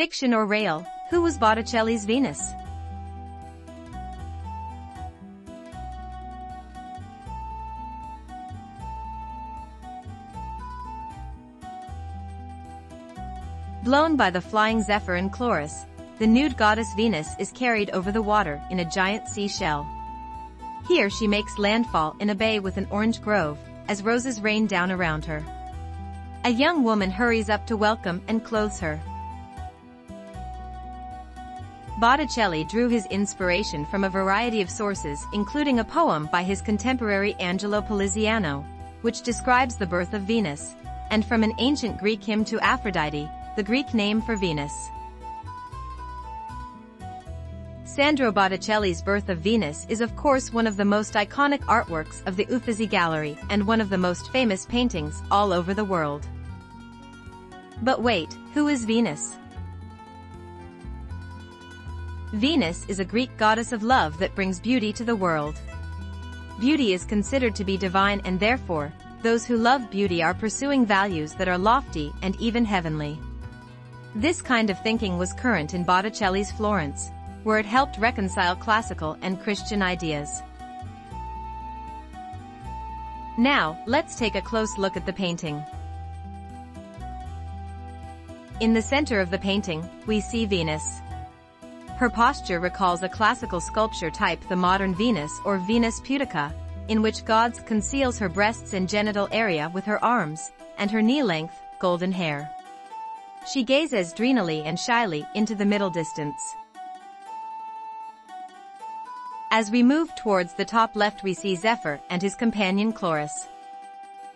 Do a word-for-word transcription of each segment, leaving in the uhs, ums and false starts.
Fiction or real, who was Botticelli's Venus? Blown by the flying Zephyr and Chloris, the nude goddess Venus is carried over the water in a giant seashell. Here she makes landfall in a bay with an orange grove, as roses rain down around her. A young woman hurries up to welcome and clothes her. Botticelli drew his inspiration from a variety of sources, including a poem by his contemporary Angelo Poliziano, which describes the birth of Venus, and from an ancient Greek hymn to Aphrodite, the Greek name for Venus. Sandro Botticelli's Birth of Venus is of course one of the most iconic artworks of the Uffizi Gallery and one of the most famous paintings all over the world. But wait, who is Venus? Venus is a Greek goddess of love that brings beauty to the world. Beauty is considered to be divine, and therefore, those who love beauty are pursuing values that are lofty and even heavenly. This kind of thinking was current in Botticelli's Florence, where it helped reconcile classical and Christian ideas. Now, let's take a close look at the painting. In the center of the painting, we see Venus. Her posture recalls a classical sculpture type, the modern Venus or Venus Pudica, in which gods conceals her breasts and genital area with her arms, and her knee-length, golden hair. She gazes dreamily and shyly into the middle distance. As we move towards the top left, we see Zephyr and his companion Chloris.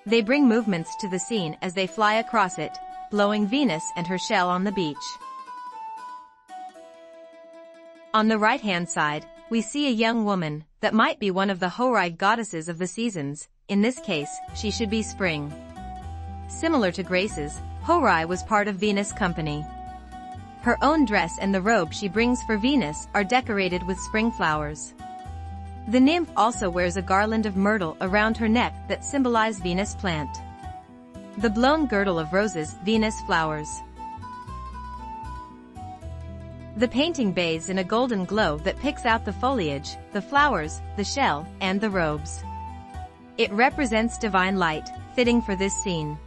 They bring movements to the scene as they fly across it, blowing Venus and her shell on the beach. On the right-hand side, we see a young woman that might be one of the Horae goddesses of the seasons. In this case, she should be spring. Similar to Graces, Horae was part of Venus' company. Her own dress and the robe she brings for Venus are decorated with spring flowers. The nymph also wears a garland of myrtle around her neck that symbolize Venus plant. The blown girdle of roses, Venus flowers. The painting bathes in a golden glow that picks out the foliage, the flowers, the shell, and the robes. It represents divine light, fitting for this scene.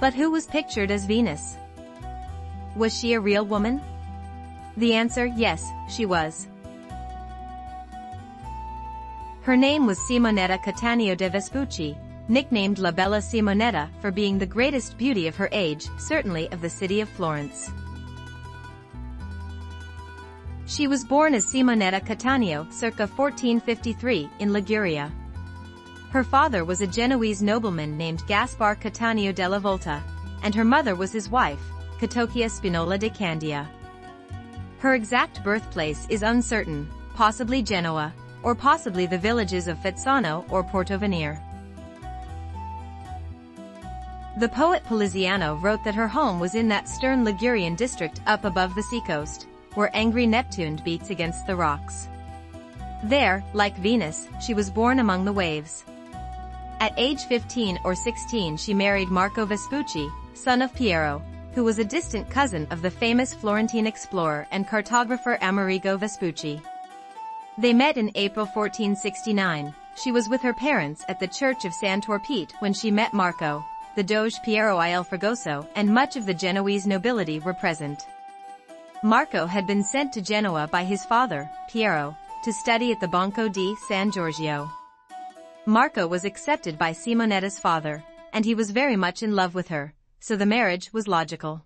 But who was pictured as Venus? Was she a real woman? The answer, yes, she was. Her name was Simonetta Cattaneo de' Vespucci, nicknamed La Bella Simonetta for being the greatest beauty of her age, certainly of the city of Florence. She was born as Simonetta Cattaneo circa fourteen fifty-three in Liguria. Her father was a Genoese nobleman named Gaspar Cattaneo della Volta, and her mother was his wife, Catochia Spinola di Candia. Her exact birthplace is uncertain, possibly Genoa, or possibly the villages of Fezzano or Portovenere. The poet Poliziano wrote that her home was in that stern Ligurian district up above the seacoast, where angry Neptune beats against the rocks. There, like Venus, she was born among the waves. At age fifteen or sixteen she married Marco Vespucci, son of Piero, who was a distant cousin of the famous Florentine explorer and cartographer Amerigo Vespucci. They met in April fourteen sixty-nine. She was with her parents at the church of Santorpete when she met Marco. The Doge Piero I. El Fragoso and much of the Genoese nobility were present. Marco had been sent to Genoa by his father, Piero, to study at the Banco di San Giorgio. Marco was accepted by Simonetta's father, and he was very much in love with her, so the marriage was logical.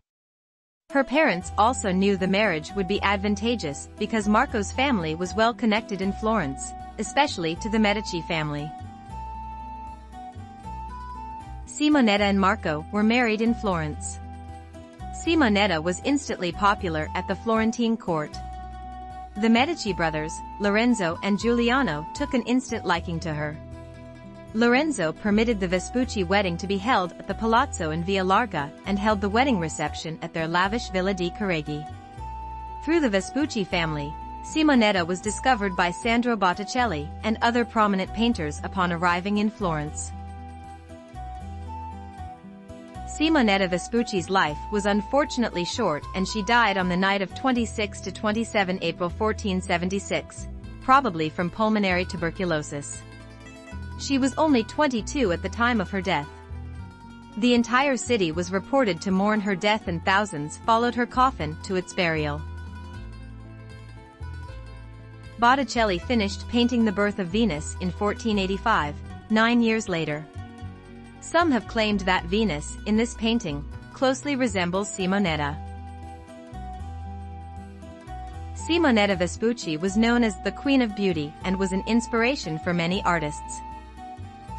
Her parents also knew the marriage would be advantageous because Marco's family was well connected in Florence, especially to the Medici family. Simonetta and Marco were married in Florence. Simonetta was instantly popular at the Florentine court. The Medici brothers, Lorenzo and Giuliano, took an instant liking to her. Lorenzo permitted the Vespucci wedding to be held at the Palazzo in Via Larga and held the wedding reception at their lavish Villa di Careggi. Through the Vespucci family, Simonetta was discovered by Sandro Botticelli and other prominent painters upon arriving in Florence. Simonetta Vespucci's life was unfortunately short, and she died on the night of twenty-six to twenty-seven April fourteen seventy-six, probably from pulmonary tuberculosis. She was only twenty-two at the time of her death. The entire city was reported to mourn her death, and thousands followed her coffin to its burial. Botticelli finished painting The Birth of Venus in fourteen eighty-five, nine years later. Some have claimed that Venus, in this painting, closely resembles Simonetta. Simonetta Vespucci was known as the Queen of Beauty and was an inspiration for many artists.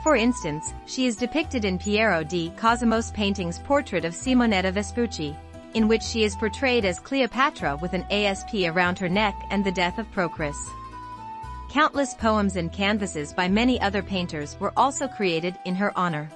For instance, she is depicted in Piero di Cosimo's painting's portrait of Simonetta Vespucci, in which she is portrayed as Cleopatra with an asp around her neck and the death of Procris. Countless poems and canvases by many other painters were also created in her honor.